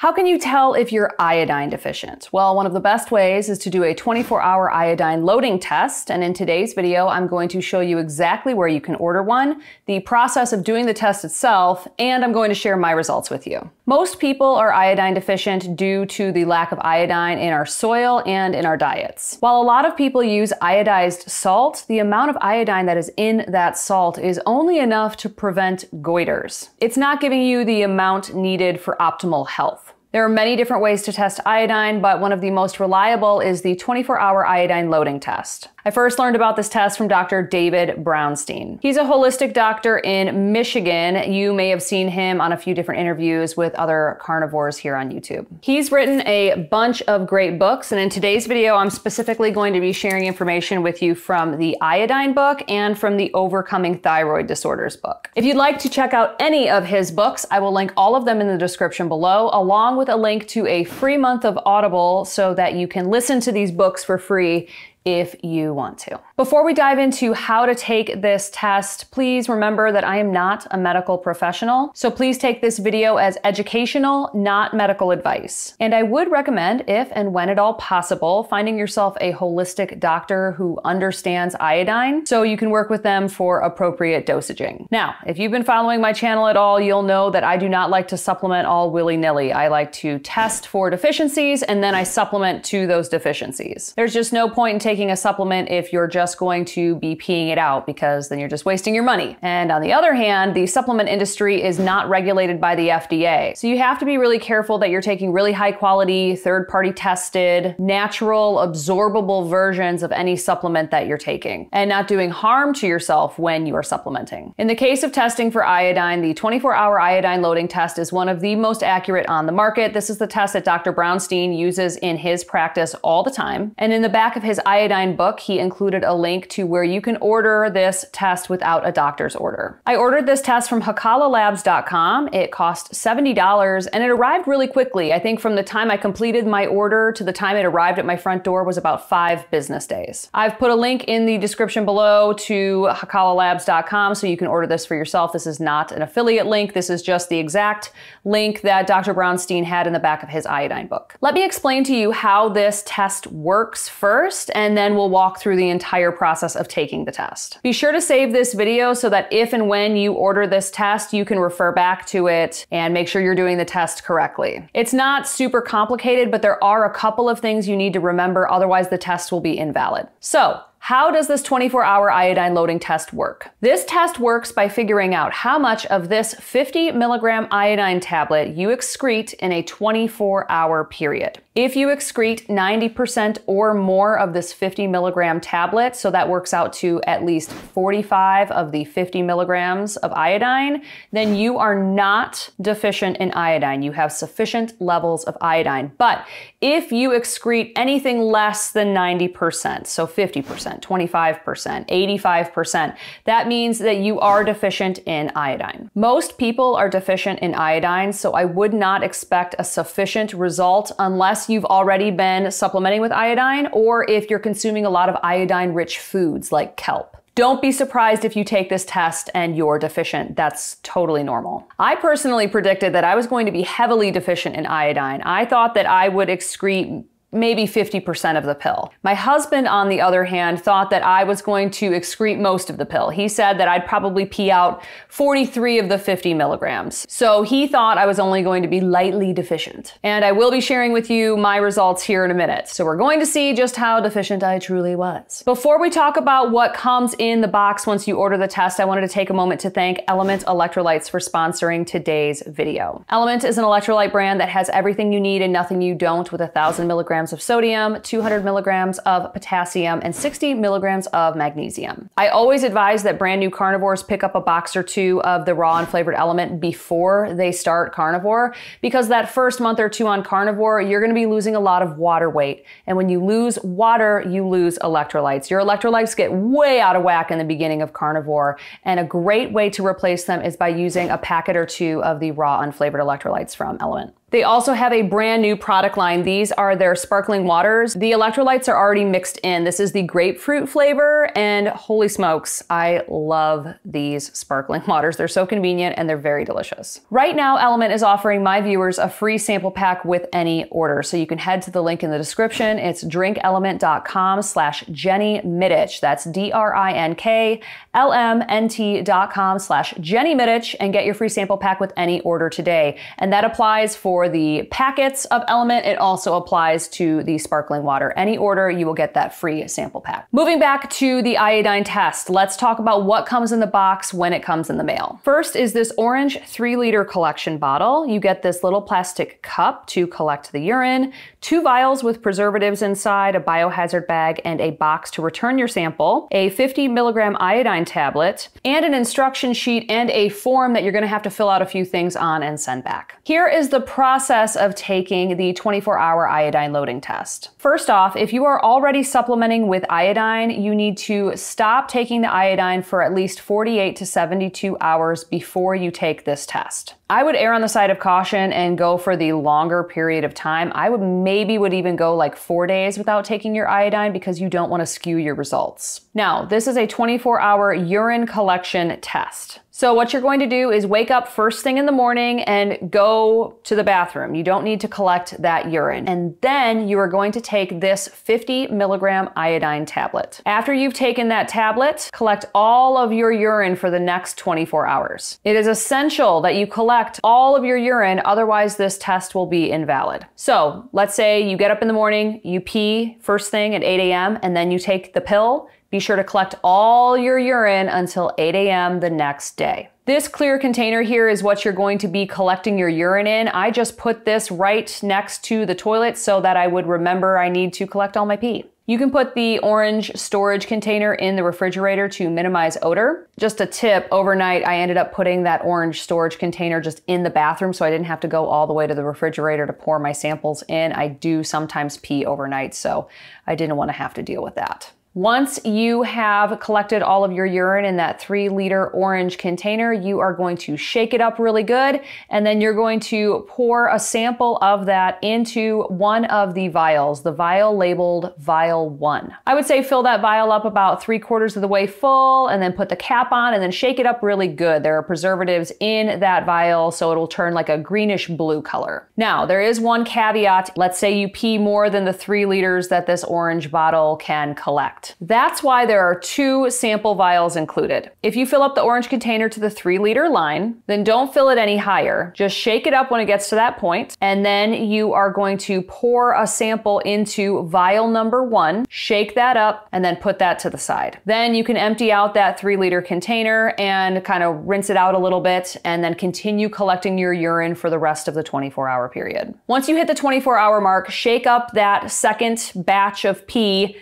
How can you tell if you're iodine deficient? Well, one of the best ways is to do a 24-hour iodine loading test, and in today's video, I'm going to show you exactly where you can order one, the process of doing the test itself, and I'm going to share my results with you. Most people are iodine deficient due to the lack of iodine in our soil and in our diets. While a lot of people use iodized salt, the amount of iodine that is in that salt is only enough to prevent goiters. It's not giving you the amount needed for optimal health. There are many different ways to test iodine, but one of the most reliable is the 24-hour iodine loading test. I first learned about this test from Dr. David Brownstein. He's a holistic doctor in Michigan. You may have seen him on a few different interviews with other carnivores here on YouTube. He's written a bunch of great books, and in today's video, I'm specifically going to be sharing information with you from the Iodine book and from the Overcoming Thyroid Disorders book. If you'd like to check out any of his books, I will link all of them in the description below, along with a link to a free month of Audible so that you can listen to these books for free if you want to. Before we dive into how to take this test, please remember that I am not a medical professional, so please take this video as educational, not medical advice. And I would recommend, if and when at all possible, finding yourself a holistic doctor who understands iodine so you can work with them for appropriate dosaging. Now, if you've been following my channel at all, you'll know that I do not like to supplement all willy-nilly. I like to test for deficiencies and then I supplement to those deficiencies. There's just no point in taking a supplement if you're just going to be peeing it out, because then you're just wasting your money. And on the other hand, the supplement industry is not regulated by the FDA. So you have to be really careful that you're taking really high quality, third-party tested, natural, absorbable versions of any supplement that you're taking and not doing harm to yourself when you are supplementing. In the case of testing for iodine, the 24-hour iodine loading test is one of the most accurate on the market. This is the test that Dr. Brownstein uses in his practice all the time. And in the back of his iodine book, he included a link to where you can order this test without a doctor's order. I ordered this test from HakalaLabs.com. It cost $70 and it arrived really quickly. I think from the time I completed my order to the time it arrived at my front door was about 5 business days. I've put a link in the description below to HakalaLabs.com so you can order this for yourself. This is not an affiliate link. This is just the exact link that Dr. Brownstein had in the back of his iodine book. Let me explain to you how this test works first, and then we'll walk through the entire process of taking the test. Be sure to save this video so that if and when you order this test, you can refer back to it and make sure you're doing the test correctly. It's not super complicated, but there are a couple of things you need to remember, otherwise the test will be invalid. So, how does this 24-hour iodine loading test work? This test works by figuring out how much of this 50-milligram iodine tablet you excrete in a 24-hour period. If you excrete 90% or more of this 50-milligram tablet, so that works out to at least 45 of the 50 milligrams of iodine, then you are not deficient in iodine. You have sufficient levels of iodine. But if you excrete anything less than 90%, so 50%, 25%, 85%, that means that you are deficient in iodine. Most people are deficient in iodine, so I would not expect a sufficient result unless you've already been supplementing with iodine or if you're consuming a lot of iodine-rich foods like kelp. Don't be surprised if you take this test and you're deficient. That's totally normal. I personally predicted that I was going to be heavily deficient in iodine. I thought that I would excrete maybe 50% of the pill. My husband, on the other hand, thought that I was going to excrete most of the pill. He said that I'd probably pee out 43 of the 50 milligrams. So he thought I was only going to be lightly deficient. And I will be sharing with you my results here in a minute. So we're going to see just how deficient I truly was. Before we talk about what comes in the box once you order the test, I wanted to take a moment to thank Element Electrolytes for sponsoring today's video. Element is an electrolyte brand that has everything you need and nothing you don't, with 1,000 milligrams of sodium, 200 milligrams of potassium, and 60 milligrams of magnesium. I always advise that brand new carnivores pick up a box or two of the raw and flavored Element before they start carnivore, because that first month or two on carnivore, you're going to be losing a lot of water weight. And when you lose water, you lose electrolytes. Your electrolytes get way out of whack in the beginning of carnivore, and a great way to replace them is by using a packet or two of the raw unflavored electrolytes from Element. They also have a brand new product line. These are their sparkling waters. The electrolytes are already mixed in. This is the grapefruit flavor, and holy smokes, I love these sparkling waters. They're so convenient and they're very delicious. Right now, Element is offering my viewers a free sample pack with any order. So you can head to the link in the description. It's drinkelement.com/JennyMiddich. That's drinklmnt.com/JennyMiddich and get your free sample pack with any order today. And that applies for the packets of Element. It also applies to the sparkling water. Any order, you will get that free sample pack. Moving back to the iodine test, let's talk about what comes in the box when it comes in the mail. First is this orange 3-liter collection bottle. You get this little plastic cup to collect the urine, 2 vials with preservatives inside, a biohazard bag, and a box to return your sample, a 50-milligram iodine tablet, and an instruction sheet and a form that you're gonna have to fill out a few things on and send back. Here is the process of taking the 24-hour iodine loading test. First off, if you are already supplementing with iodine, you need to stop taking the iodine for at least 48 to 72 hours before you take this test. I would err on the side of caution and go for the longer period of time. I would even go like 4 days without taking your iodine because you don't want to skew your results. Now, this is a 24-hour urine collection test. So what you're going to do is wake up first thing in the morning and go to the bathroom. You don't need to collect that urine. And then you are going to take this 50-milligram iodine tablet. After you've taken that tablet, collect all of your urine for the next 24 hours. It is essential that you collect all of your urine, otherwise this test will be invalid. So let's say you get up in the morning, you pee first thing at 8 a.m., and then you take the pill. Be sure to collect all your urine until 8 a.m. the next day. This clear container here is what you're going to be collecting your urine in. I just put this right next to the toilet so that I would remember I need to collect all my pee. You can put the orange storage container in the refrigerator to minimize odor. Just a tip, overnight I ended up putting that orange storage container just in the bathroom so I didn't have to go all the way to the refrigerator to pour my samples in. I do sometimes pee overnight, so I didn't want to have to deal with that. Once you have collected all of your urine in that 3-liter orange container, you are going to shake it up really good, and then you're going to pour a sample of that into one of the vials, the vial labeled vial 1. I would say fill that vial up about 3/4 of the way full and then put the cap on and then shake it up really good. There are preservatives in that vial, so it'll turn like a greenish blue color. Now, there is one caveat. Let's say you pee more than the 3 liters that this orange bottle can collect. That's why there are 2 sample vials included. If you fill up the orange container to the 3-liter line, then don't fill it any higher. Just shake it up when it gets to that point, and then you are going to pour a sample into vial number 1, shake that up, and then put that to the side. Then you can empty out that 3-liter container and kind of rinse it out a little bit, and then continue collecting your urine for the rest of the 24-hour period. Once you hit the 24-hour mark, shake up that second batch of pee,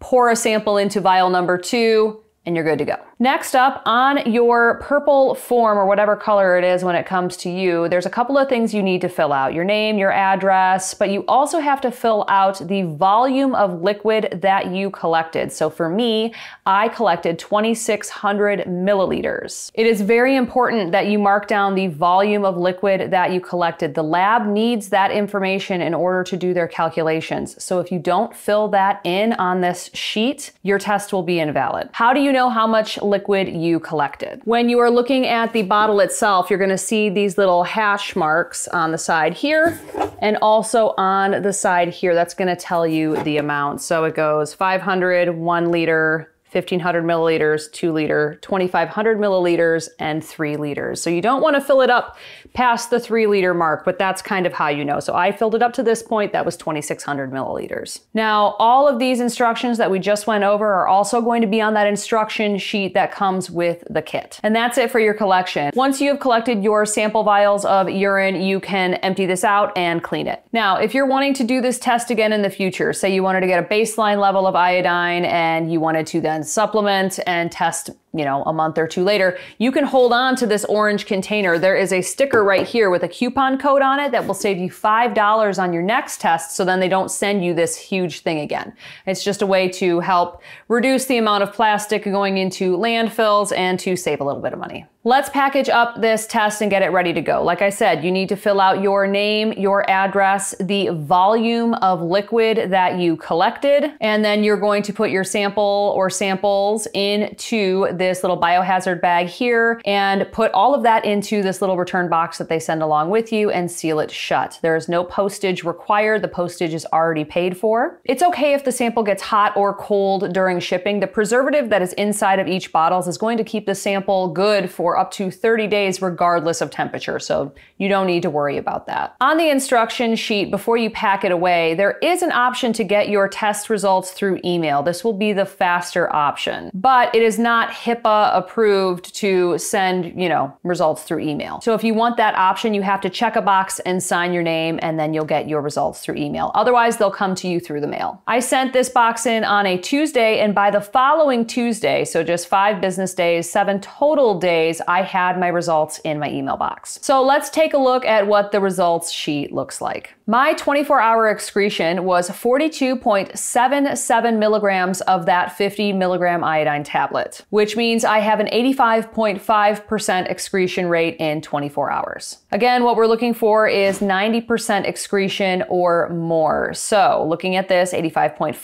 pour a sample into vial number 2, and you're good to go. Next up, on your purple form or whatever color it is when it comes to you, there's a couple of things you need to fill out. Your name, your address, but you also have to fill out the volume of liquid that you collected. So for me, I collected 2,600 milliliters. It is very important that you mark down the volume of liquid that you collected. The lab needs that information in order to do their calculations. So if you don't fill that in on this sheet, your test will be invalid. How do you know how much liquid you collected? When you are looking at the bottle itself, you're gonna see these little hash marks on the side here and also on the side here. That's gonna tell you the amount. So it goes 500, 1 liter, 1,500 milliliters, 2 liter, 2,500 milliliters, and 3 liters. So you don't want to fill it up past the 3-liter mark, but that's kind of how you know. So I filled it up to this point. That was 2,600 milliliters. Now, all of these instructions that we just went over are also going to be on that instruction sheet that comes with the kit. And that's it for your collection. Once you have collected your sample vials of urine, you can empty this out and clean it. Now, if you're wanting to do this test again in the future, say you wanted to get a baseline level of iodine and you wanted to then supplement and test you know, a month or two later, you can hold on to this orange container. There is a sticker right here with a coupon code on it that will save you $5 on your next test, so then they don't send you this huge thing again. It's just a way to help reduce the amount of plastic going into landfills and to save a little bit of money. Let's package up this test and get it ready to go. Like I said, you need to fill out your name, your address, the volume of liquid that you collected, and then you're going to put your sample or samples into this little biohazard bag here and put all of that into this little return box that they send along with you and seal it shut. There is no postage required. The postage is already paid for. It's okay if the sample gets hot or cold during shipping. The preservative that is inside of each bottle is going to keep the sample good for up to 30 days regardless of temperature, so you don't need to worry about that. On the instruction sheet before you pack it away, there is an option to get your test results through email. This will be the faster option, but it is not HIPAA approved to send, you know, results through email. So if you want that option, you have to check a box and sign your name, and then you'll get your results through email. Otherwise, they'll come to you through the mail. I sent this box in on a Tuesday, and by the following Tuesday, so just 5 business days, 7 total days, I had my results in my email box. So let's take a look at what the results sheet looks like. My 24-hour excretion was 42.77 milligrams of that 50 milligram iodine tablet, which means I have an 85.5% excretion rate in 24 hours. Again, what we're looking for is 90% excretion or more. So looking at this 85.5,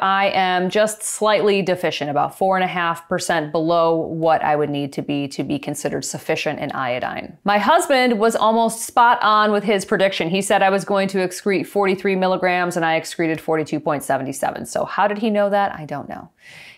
I am just slightly deficient, about 4.5% below what I would need to be considered sufficient in iodine. My husband was almost spot on with his prediction. He said I was going to excrete 43 milligrams and I excreted 42.77. So how did he know that? I don't know.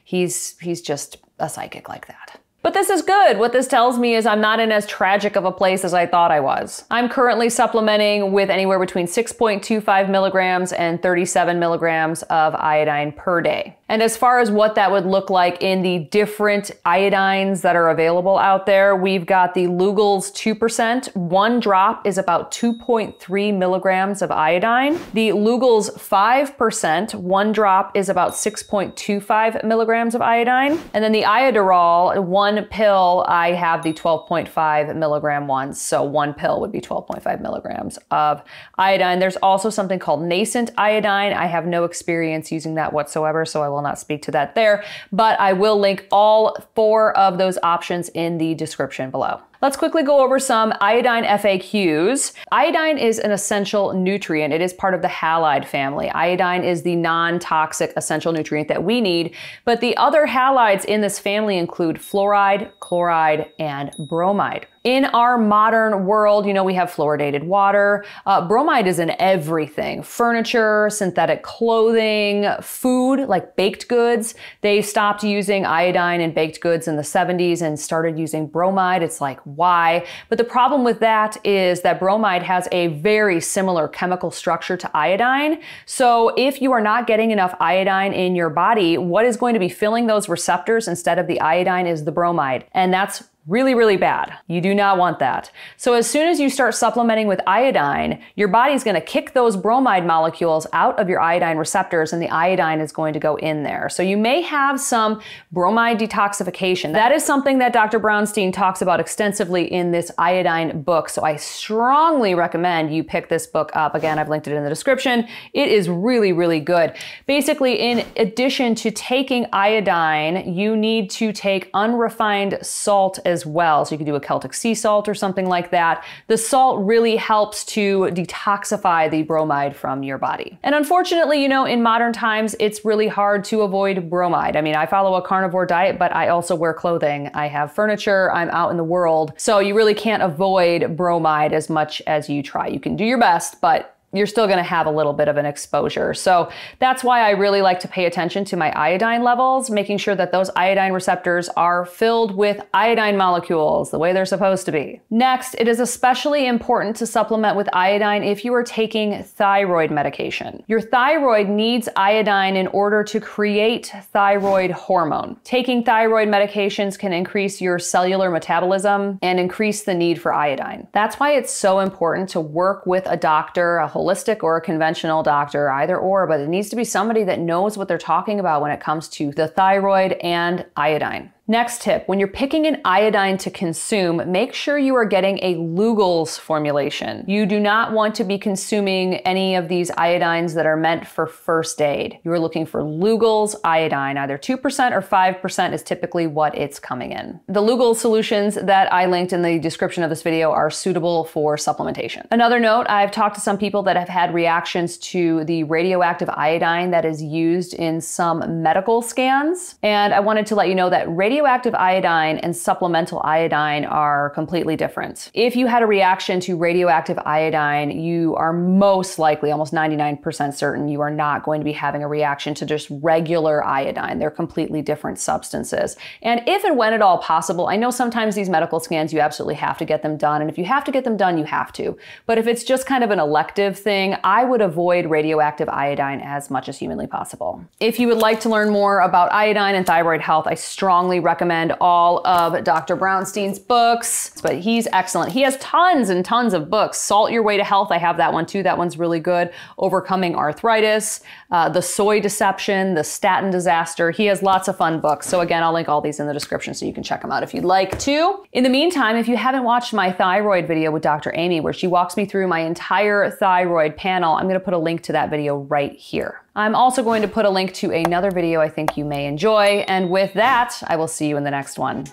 He's just a psychic like that. But this is good. What this tells me is I'm not in as tragic of a place as I thought I was. I'm currently supplementing with anywhere between 6.25 milligrams and 37 milligrams of iodine per day. And as far as what that would look like in the different iodines that are available out there, we've got the Lugol's 2%. One drop is about 2.3 milligrams of iodine. The Lugol's 5%, one drop is about 6.25 milligrams of iodine. And then the Iodoral, one pill, I have the 12.5 milligram ones. So one pill would be 12.5 milligrams of iodine. There's also something called nascent iodine. I have no experience using that whatsoever, so I will not speak to that there, but I will link all 4 of those options in the description below. Let's quickly go over some iodine FAQs. Iodine is an essential nutrient. It is part of the halide family. Iodine is the non-toxic essential nutrient that we need, but the other halides in this family include fluoride, chloride, and bromide. In our modern world, you know, we have fluoridated water. Bromide is in everything. Furniture, synthetic clothing, food, like baked goods. They stopped using iodine in baked goods in the 70s and started using bromide. It's like, why? But the problem with that is that bromide has a very similar chemical structure to iodine. So if you are not getting enough iodine in your body, what is going to be filling those receptors instead of the iodine is the bromide. And that's really, really bad. You do not want that. So as soon as you start supplementing with iodine, your body's going to kick those bromide molecules out of your iodine receptors and the iodine is going to go in there. So you may have some bromide detoxification. That is something that Dr. Brownstein talks about extensively in this iodine book. So I strongly recommend you pick this book up. Again, I've linked it in the description. It is really, really good. Basically, in addition to taking iodine, you need to take unrefined salt as well. So you can do a Celtic sea salt or something like that. The salt really helps to detoxify the bromide from your body. And unfortunately, you know, in modern times, it's really hard to avoid bromide. I mean, I follow a carnivore diet, but I also wear clothing. I have furniture. I'm out in the world. So you really can't avoid bromide as much as you try. You can do your best, but you're still going to have a little bit of an exposure. So that's why I really like to pay attention to my iodine levels, making sure that those iodine receptors are filled with iodine molecules the way they're supposed to be. Next, it is especially important to supplement with iodine if you are taking thyroid medication. Your thyroid needs iodine in order to create thyroid hormone. Taking thyroid medications can increase your cellular metabolism and increase the need for iodine. That's why it's so important to work with a doctor, a holistic or a conventional doctor, either or, but it needs to be somebody that knows what they're talking about when it comes to the thyroid and iodine. Next tip, when you're picking an iodine to consume, make sure you are getting a Lugol's formulation. You do not want to be consuming any of these iodines that are meant for first aid. You are looking for Lugol's iodine, either 2% or 5% is typically what it's coming in. The Lugol's solutions that I linked in the description of this video are suitable for supplementation. Another note, I've talked to some people that have had reactions to the radioactive iodine that is used in some medical scans, and I wanted to let you know that radioactive iodine and supplemental iodine are completely different. If you had a reaction to radioactive iodine, you are most likely, almost 99% certain, you are not going to be having a reaction to just regular iodine. They're completely different substances. And if and when at all possible, I know sometimes these medical scans, you absolutely have to get them done. And if you have to get them done, you have to. But if it's just kind of an elective thing, I would avoid radioactive iodine as much as humanly possible. If you would like to learn more about iodine and thyroid health, I strongly recommend all of Dr. Brownstein's books, but he's excellent. He has tons and tons of books. Salt Your Way to Health, I have that one too. That one's really good. Overcoming Arthritis, The Soy Deception, The Statin Disaster. He has lots of fun books. So again, I'll link all these in the description so you can check them out if you'd like to. In the meantime, if you haven't watched my thyroid video with Dr. Amy, where she walks me through my entire thyroid panel, I'm gonna put a link to that video right here. I'm also going to put a link to another video I think you may enjoy. And with that, I will see you in the next one.